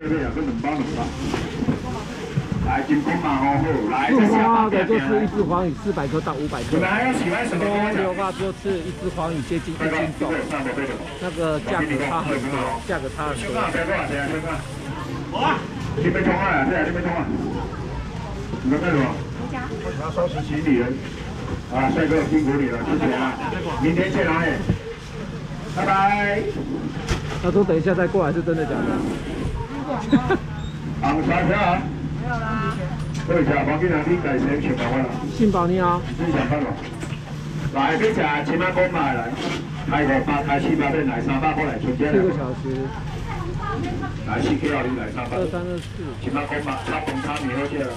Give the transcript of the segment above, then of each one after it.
来，金光马红后，来。一枝花的就是一只黄鱼，400克到500克。你们还要喜欢什么东西的话，就是一只黄鱼接近1斤重。那个价格差很多，价格差很多。我，你别冲啊！对啊，你别冲啊！你们干什么？拿双十七女人。啊，帅哥辛苦你了，谢谢啊！明天见啊，拜拜。他说等一下再过来，是真的假的？啊，我查一下啊。 对，食黄金啊，你家先全包我啦。先包你啊。你上班咯？来，你食千万公买来，开500、开700变来300，过来存钱。4个小时。来4K 啊，你来300。2324。千万公买，他公差你好些啦。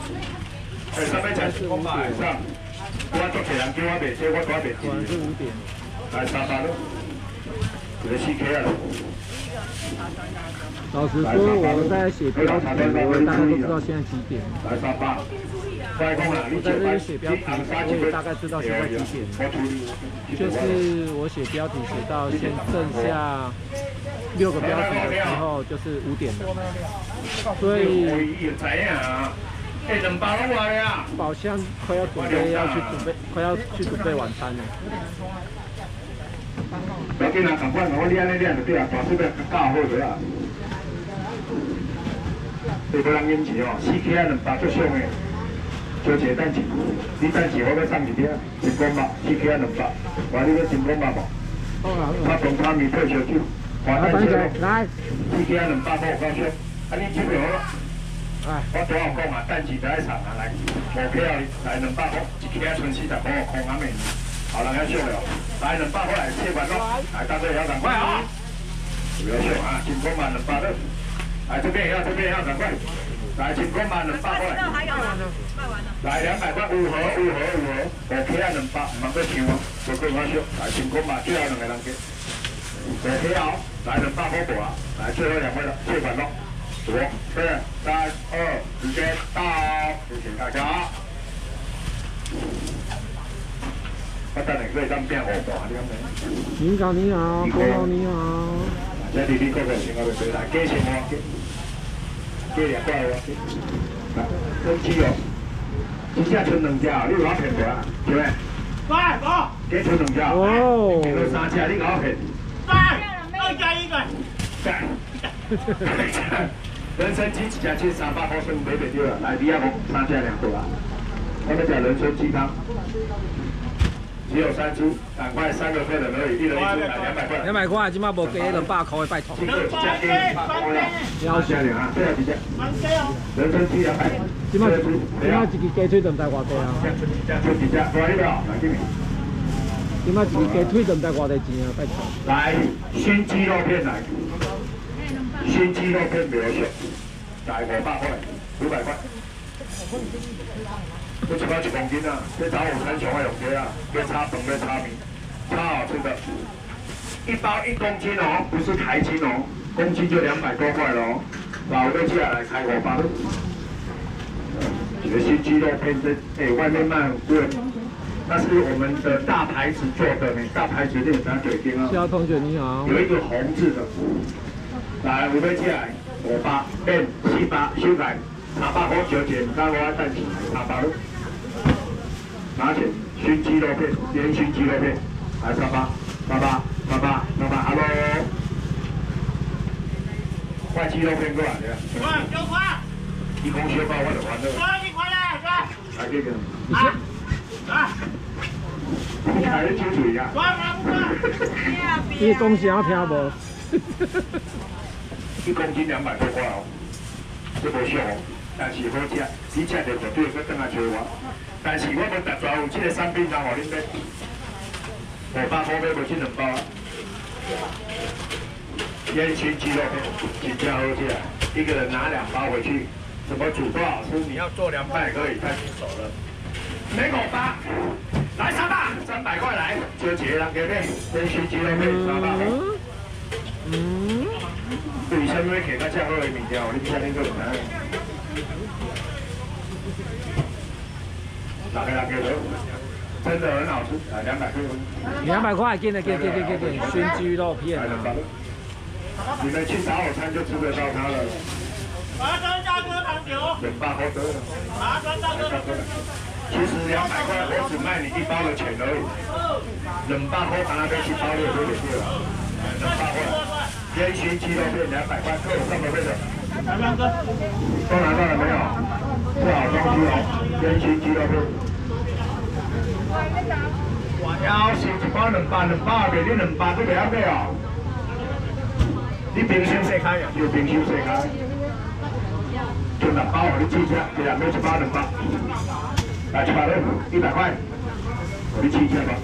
哎，上面才公买上，我做客人叫我卖少，我做卖少。晚上5点。来300咯，来4K 啊。 老实说，我在写标题，我大概都知道现在几点。我在这边写标题，我也大概知道现在几点。就是我写标题写到现剩下6个标题的时候，就是5点了。所以好像快要准备快要去准备晚餐了。 不要紧啦，赶快，我练就对啦，大手要教好个啊。对，无人饮酒哦，4K 啊200最上诶，小姐等钱，你等钱，我要送一点，1公斤，4K 啊200，话你要1公斤无？好啦，我从他面配烧酒，我等下来。4K 啊200我搞笑，啊你酒好啦。哎，我昨下讲啊，等钱在上啊来，5K 啊来200块，1K 啊剩40块，空啊面。 好了，要秀了，来200过来700咯，来大家也要赶快啊！不要秀啊，1公斤200的，来这边也要赶快，来1公斤200过来。来200块5盒，5K 啊200，500收哦，不够我秀，来1公斤最后2个人给，5K 啊，来200好不啊？来最后2位了，700咯，5、4、3、2，时间到，谢谢大家。 领导你好，顾问你好。这里你各位先我对啦，几千块，几廿块哦。啊，真只哦，一只剩2只哦，你有我骗过啊？对未？喂，哥。几剩2只？哦。剩3只，你我骗。喂，我加一个。人参鸡一只300块，算买袂着啦。来，你阿公3只2块啊。我们叫人参鸡汤。 只有3株，赶快3个客人而已，一人1株，买200块。200块，今麦无给200块的，拜托。要钱了啊！对啊，直接。人参鸡200。今麦一支鸡腿就唔知偌济啊。就一只，多一条，来几米？今麦一支鸡腿就唔知偌济钱啊，拜托。来，熏鸡肉片来。熏鸡肉片没有选，来500块，500块。 我一包1公斤啊，这早午餐上爱用的啊，要炒饭要炒面，超好吃的。1包1公斤哦，不是台斤哦，公斤就200多块了哦。老的接下来开500。这新鸡肉片真，哎，外面卖很贵，那是我们的大牌子做的呢，大牌子六三九斤啊。肖同学你好。有一个红字的，来5杯接下来5、8变7、8修改。 300块小姐，那我要带你300，拿钱熏鸡肉片，烟熏鸡肉片，来300，哈喽，快鸡肉片过来呀！哇，牛块！1公斤包我就完了。哥，你过来，哥。来这个。啊！来。你还是酒水呀？我。你讲啥听无？1公斤200多块哦，这无少哦。 但是好食，你食着绝对要等下找我。但是我们特专有这个产品，然后恁买500块买无这2包。烟熏鸡肉片，真正好吃，一个人拿2包回去，怎么煮多好吃？你要做200可以，太棘手了。没500，来300，300块来，就几个人给面，烟熏鸡肉片300。嗯。为什么给个这好的物件，你吃恁个唔来？ 真的很好吃，200块。200块，给，熏鸡肉片啊！你们去早午餐就吃得到它了。太多了，其实200块我只卖你一包的钱而已，冷巴喝拿得去包六多点去了，冷巴喝，连续鸡肉片200块，各种各样的，都拿到了没有？是好东西哦，连续鸡肉片。我要是一包200，给你200都不要给哦，你冰箱洗开呀，有冰箱洗开。 就两包，我记一下，给两个1包2包，来100了，100块，我记一下吧。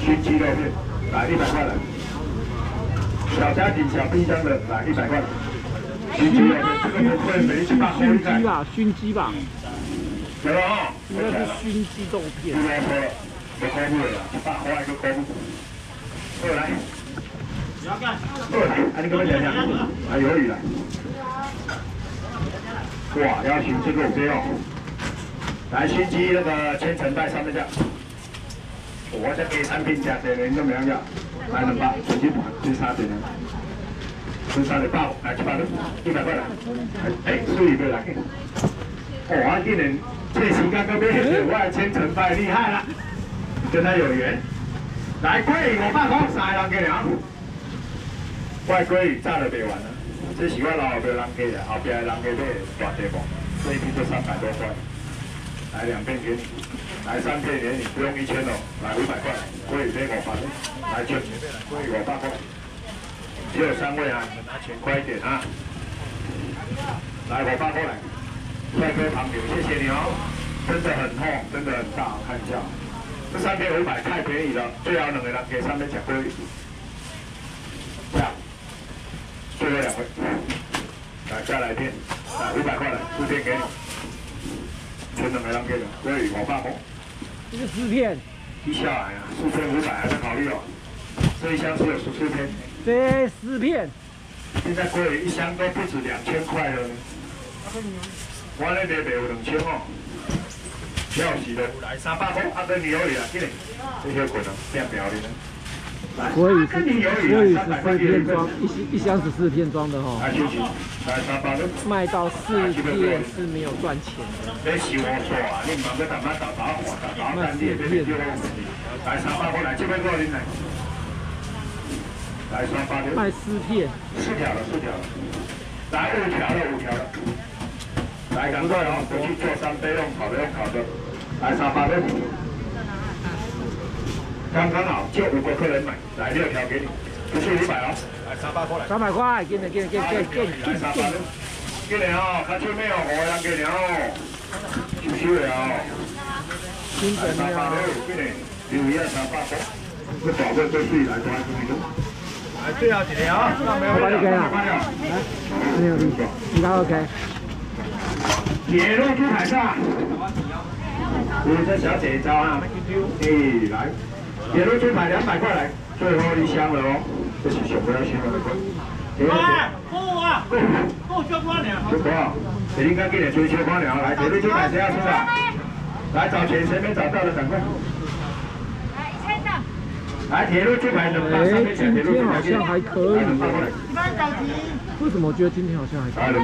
熏鸡肉片，来100块了。小家庭小冰箱的，来100块。熏鸡肉片，这个不会没100块。熏鸡吧，熏鸡吧。有了哦，应该是熏鸡肉片。不要说了，没空位了，100块一个空。过来，过来，啊，你给我讲讲，啊，鱿鱼来。 哇，要熏这个我最要，来熏鸡那个千层带上面去。我这给产品价钱人都没样样，来2包，直接把这3点，这3包来100了，100块了，哎，水过来。哇，今年这时间都变野外千层带厉害了，跟他有缘。来鲑鱼500块，3个人给两，外鲑鱼炸了没完了。 这是我老爸人家的，后边人家买大地方，这一批就300多块。来2片给你，来3片给你，不用1000哦，来500块，可以这个反正，来就可以500块。只有3位啊，你们拿钱快一点啊！来500块来，帅哥旁边，谢谢你哦，真的很厚，真的很大，看一下，这3片500太便宜了，最好2个人给3片吃鲑鱼。 最后2回，来再来1片，来500块来，4片给你，全都没人给了，所以500块。这个4片，一下来啊，4片500还在考虑哦。这一箱只有14片。这4片，现在贵了一箱都不止2000块了。我那边卖有2000哦，要死的，来300块，阿哥你有理啊，进来，这些滚了，变苗栗了。 鲑鱼13片装，一箱14片装的哈，卖到4片是没有赚钱的。卖4片，来3包来，这边过来来，来3包。卖4片，4条了，来5条了，来赶快哦，回去做3杯用烤的来3包。 刚刚好，就5个客人买，来6条给你，不是500哦，来300块来，300块，给你，给你哦，他就没有活人给你哦，收了哦，来300块，给你，留下300块，这宝贝最贵来多少斤？来最好几条，那没有问题啊，没有问题，你拿 OK， 铁路出海上，我这小姐招啊，哎来。 铁路猪排200块来，最后一箱了哦，这是小朋友喜欢的款。来，够交关了。就多少？你应该给点追求光了。来，铁路猪排谁要吃啊？来找钱，谁没找到的赶快。来，1,300。来，铁路猪排200，上面讲铁路猪排200。还可以。为什么我觉得今天好像还可以？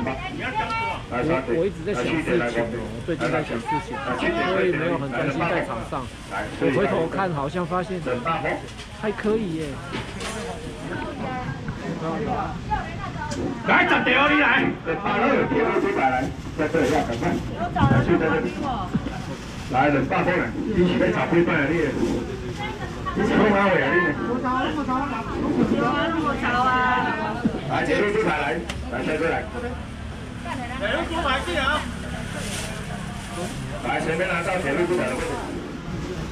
我一直在想事情，我最近在想事情，所以没有很专心在场上。我回头看，好像发现还可以耶。来10条你来，200来，再对一下，赶快。来200块来，你去找对半来你。你去哪位啊你？我找啊。 来，铁路猪排来，来帅哥来。铁路猪排进来啊！来，前面拿到铁路猪排的位置。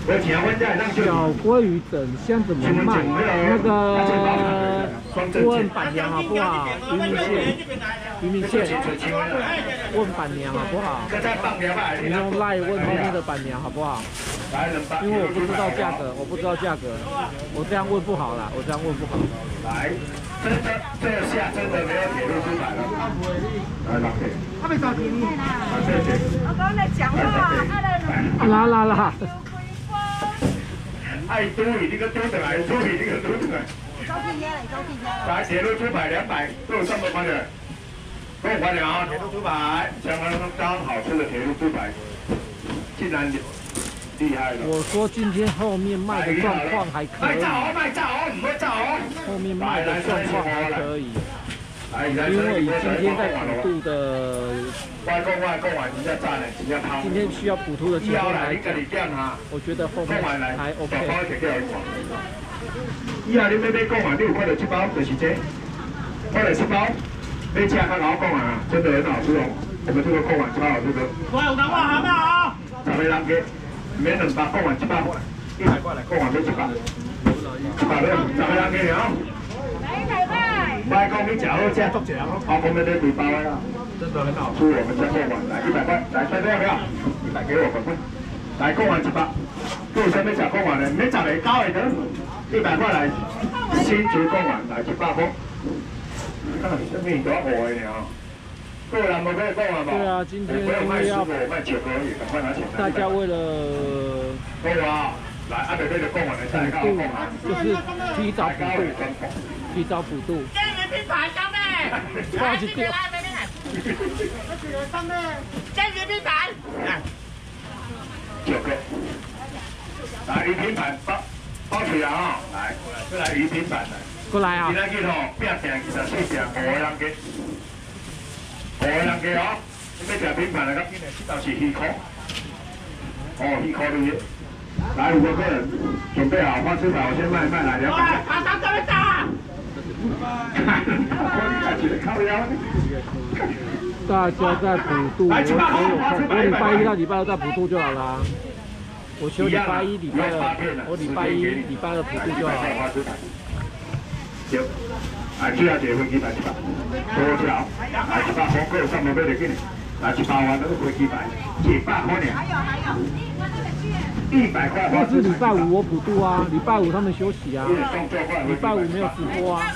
我请问一下，小鲑鱼整箱怎么卖？那个问板娘好不好？渔民线，问板娘好不好？你用赖问后面的板娘好不好？因为我不知道价格，我这样问不好啦，来。 真的，这下真的没有铁路出来了。来，老铁。他们找你。我刚才讲话，啦。爱多一点，多的来，多一点，多的来。招聘来，来铁路出来200，都有300块的。各位观众啊，铁路猪排，香港那张好吃的铁路猪排，竟然厉害了！我说今天后面卖的状况还可以。卖炸哦，卖炸哦，你会炸哦！后面卖的状况还可以，因为今天在普渡的，今天需要普渡的情况来讲，我觉得后面还 OK。以后你买讲啊，你有看到这包就是这，看到这包。 这家看老公啊，真的很好吃哦！我们这个公碗超好吃的。我有讲话好不好？咱们两个每人把公碗100块，100块来公碗100，100块，咱们两个哦。来，外公你吃好吃，多吃哦。阿公那边米包啊，真的很好吃。我们家公碗来100块，来再要不要？100给我们，来公碗100。如果想要吃公碗的，没吃的高一点，100块来新竹公碗来100块。 这面多好的哦！个人无买讲啊嘛。对啊，今天要大家为了对啊，来阿伯这个讲完来再讲讲啊，就是提早补度，提早补度。今日变排金咧，快啲掉啦！俾啲人，我住嚟金咧，今日變排。着嘅，嗱，魚片排包住啦啊！嚟，再嚟魚片排嚟。 过来啊！今日吼，八件、14件，5个人嘅哦。你要食品牌来，今日这道是鱼壳，哦，鱼壳的。来5个人，准备好，花枝草先卖来200。喂，阿三怎么走啊？大家在普渡，我礼拜一到礼拜二在普渡就好啦。我休礼拜一、礼拜二，我礼拜一、礼拜二普渡就好了。 有，啊，主要就是飞机牌100，多少？啊，100红哥有上面买得起呢，啊，100万那个飞机牌，100块呢。100块。那是礼拜五我补助啊，礼拜五他们休息啊，礼拜五没有直播啊，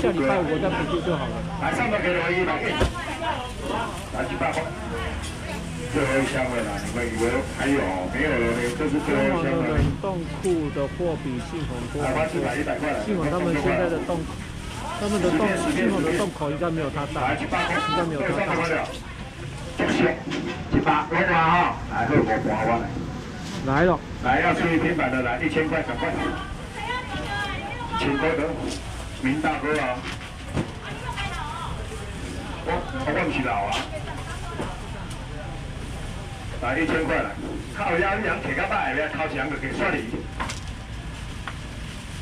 下礼拜五我再补助就好了。啊，上面给我100，啊，100块。最后一箱了啦，你们以为还有没有了呢？这是最后一箱了。冻库的货比信鸿多，信鸿他们现在的冻，他们的冻，信鸿的冻口应该没有他大，应该没有他大。100块了啊！来，后果划完了。来了。来，要吃一平板的来，1000块，赶快。请哥哥，明大哥啊，我问起老啊。 来1000块来，靠腰你人提较歹个，靠墙就给算你。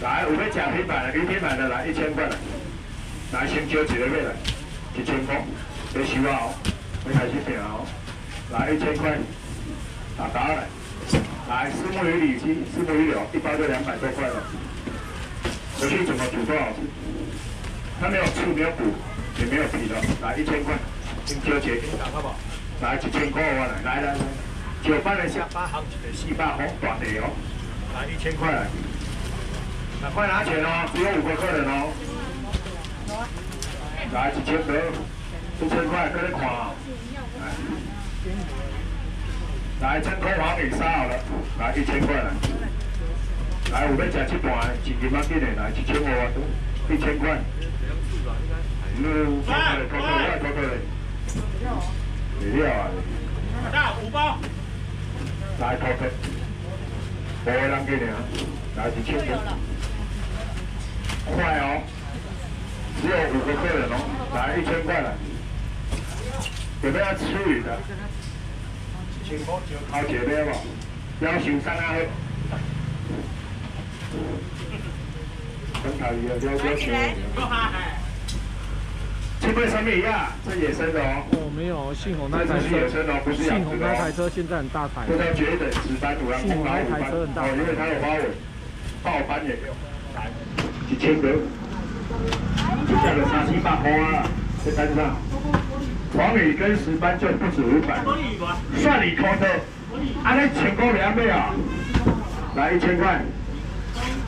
来，有要食品牌的，有品牌的来1000块来。来先招一个月来，1000块，要收啊哦，要开始订啊哦。来1000块，打打来。来虱目鱼里脊，虱目鱼柳一包就200多块了。回去怎么煮多好吃？它没有刺，没有骨，也没有皮的。来1000块，先招一个，好不好？ 来1000块啊！来，900的下巴行情的400红短的哦，来1000块来，赶快拿钱哦，只有5个客人哦，来1000多，1000块跟你看啊，来1000块黄尾鲨好了，来1000块来，来我们吃一盘，1斤半斤的来1500多，1000块，偷偷的。 你了啊！那5包，来投币，5个人给你啊，来1000块，快哦！只有5个客人哦，来1000块了。有没有吃鱼的？好姐妹嘛，要求上啊！很讨厌，要求。 是不是什么鱼啊？这野生的哦。哦，没有，信鸿那台车，信鸿那台车现在很大台。现在绝等10班5，信鸿那台车很大台。因为它有花纹，爆斑也有。1000个，就下了3、4、8红啊，在山上。黄尾跟石斑就不止500。算你抠的，啊，那全国两倍啊！来1000块，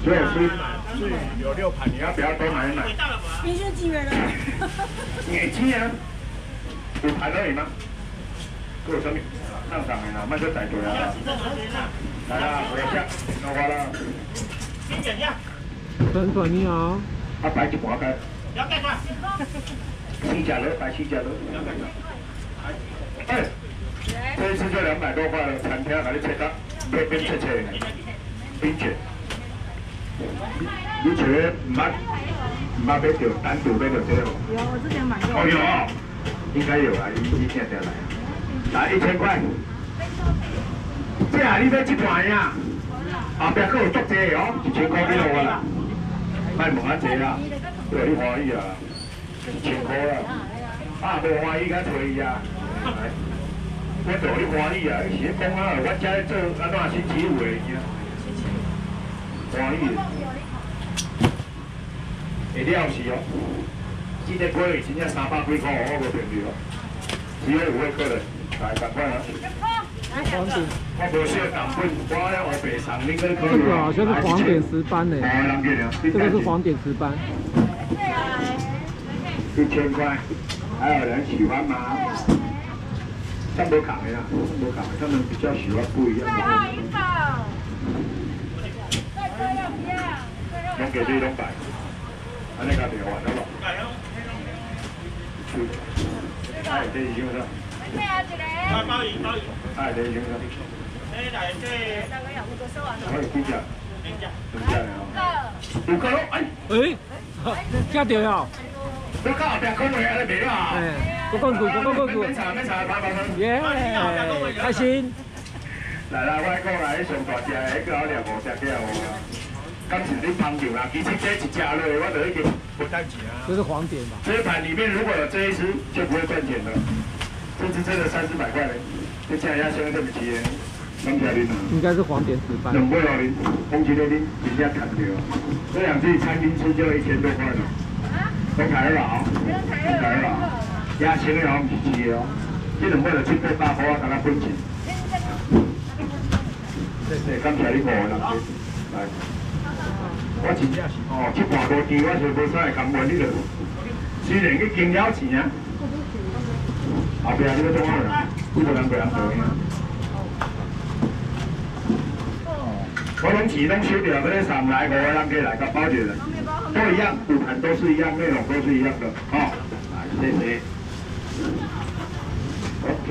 只有10。 有6盘，你要不要多买一买？你是几元的？眼睛啊，5盘而已吗？给我上面，上上面了，慢点再做呀。来啦，我下，弄完了。先讲呀。等等你啊。啊，摆几盘开。要干啥？七甲楼，哎，这次就200多块了，餐厅还是切的，边切，边切，你切买不着，单独买着这个。有，我之前买过。哦有啊，应该有啊，你现在来，来1000块。这下你买一盘呀？后边还有足济哦，1000块你落啦，卖无啊济啦，对你欢喜啊。 1000块啦，啊，无欢喜敢找伊啊！我做你欢喜啊！你是讲啊，我遮做安怎星期五的尔？欢喜。会了是哦，今日过去真正300几块，我无便宜哦。只要有迄个人，大家看啊。我无少糖分，我咧我白送你个可乐。这个好像是黄点石斑嘞，这个是黄点石斑。 1000块，还有人喜欢吗？他们卡没了，他们比较喜欢不一样的。能给这200，还能搞点玩的吧？去，哎，这已经了。哎，这已经了。哎，几只？哎，吃到了。 我讲，都抬了，也轻了唔是哦，这2尾就700、800块，我同他分钱。感谢你5个人，来，我真正是哦，七半多钱，我是无啥会感恩你了。虽然去捐了钱啊，后壁你要怎样啦？几多人过人做呢？我拢钱拢收着，要咧送来5个人过来，甲包着啦。 都一样，赌盘都是一样，内容都是一样的，哦。来，谢谢。OK。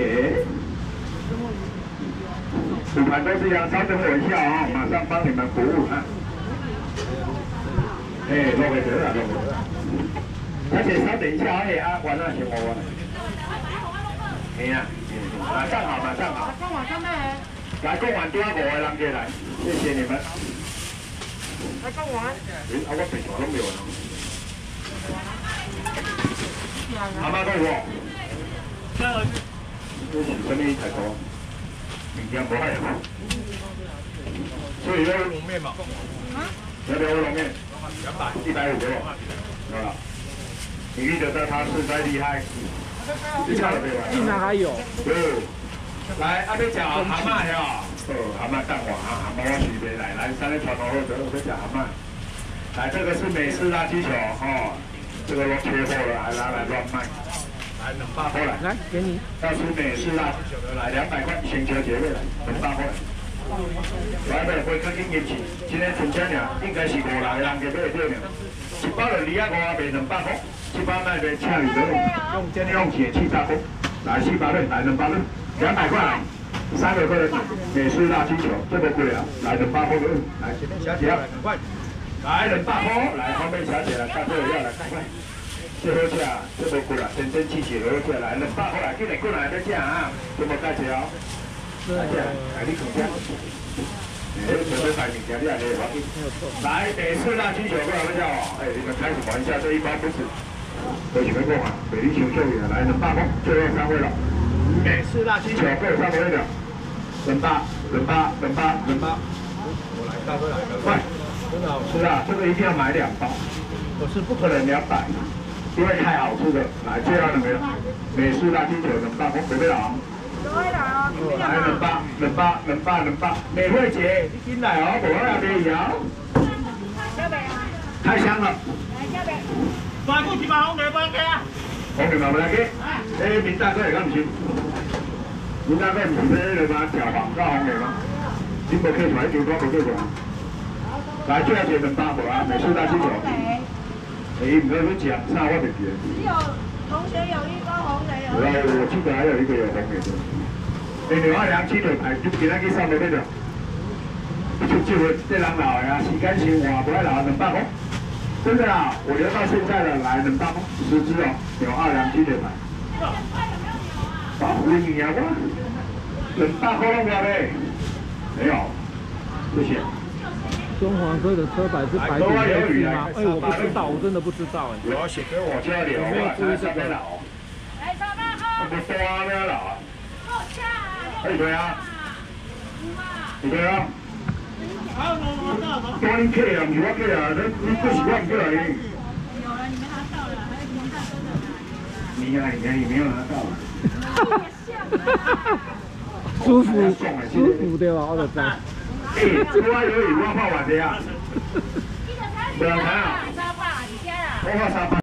赌盘都是一样，稍等我一下啊、哦，马上帮你们服务啊。哎，落回得了，落回得了。而且稍等一下，哎啊，完了，行我完了。哎呀，马上好，马上好。来，共玩5个人过来，谢谢你们。 来讲完。哎，我平常拢没有啦。阿妈讲我。都是什么一台讲？明天不害啊。所以要龙面嘛。要不要龙面？150哦，好了。你遇得到他实在厉害。竟然还有。有。来，阿妹讲阿妈呀。 蛤蟆蛋黄啊，蛤蟆我准备来，来三个传统肉羹，我们讲蛤蟆。来，这个是美式辣鸡球哦，这个都缺货了，还拿来乱卖。来200块来，给你。要吃美式辣鸡球的来200块，全球绝味来，200块。来不会看经验起，今天成交量应该是5人就买对了，1包就200块卖200块，1包卖卖千二多，用这用铁气炸锅，来700块来200块，200块来。 300块的美式辣鸡球，这么贵啊！来200块，来前面小姐要来200块，来200块，来后面小姐来，看这个要来200块。这好吃啊，这么贵啊，真真气气好吃，来200块来，进来过来再吃啊，这么价钱哦。来吃，来你请吃。哎，准备买米条，你来来来。来美式辣鸡球，不要不要哦！哎，你们开始玩一下，这一包不是，都准备过嘛，美丽球秀也来200块，最后3位了。 美式辣鸡球够上多一点，200，我来大哥来个，快，真的好吃啊！这个一定要买2包，我是不可能200，因为太好吃了。来，最后2位了，美式辣鸡球200，我准备了啊。来200，美惠姐，你进来哦，我来给你摇。太香了。来这边。大哥，你把红给搬开啊！红给拿回来给。哎，明大哥也敢吃。 你那个唔是咧嘛？跳房加行嚟嘛？點解佢買最多嗰啲㗎？嗱，最後就200個啊，美式大雞球。你唔使去夾沙，我哋嘅。洪水有呢個洪水有。係喎，呢個喺度，呢個又洪嘅啫。你哋可以諗知道係點解佢生喺呢度？出去這人流呀，時間是我不會流冷淡哦。真的啦，我留到現在了，來冷淡哦，10隻哦，有2、2、3、7、8。啊，你贏了嗎？冷淡好了沒？沒有，謝謝。中環哥的車牌是白底黑字嗎？哎，我不知道，我真的不知道哎。我寫給我家裡，我沒有注意這邊了哦。哎，上班好。我們多啊，沒有了啊。坐下。哎，對啊。對啊。 光客啊，唔要客啊，你不喜欢过来。有了，你没拿到了，还没拿到呢。你呀，你呀，你没有拿到。哈哈哈哈哈！舒服，舒服对吧？我就知。哎，我有一万块玩的呀。两万啊！三万，你先啊。我花3万。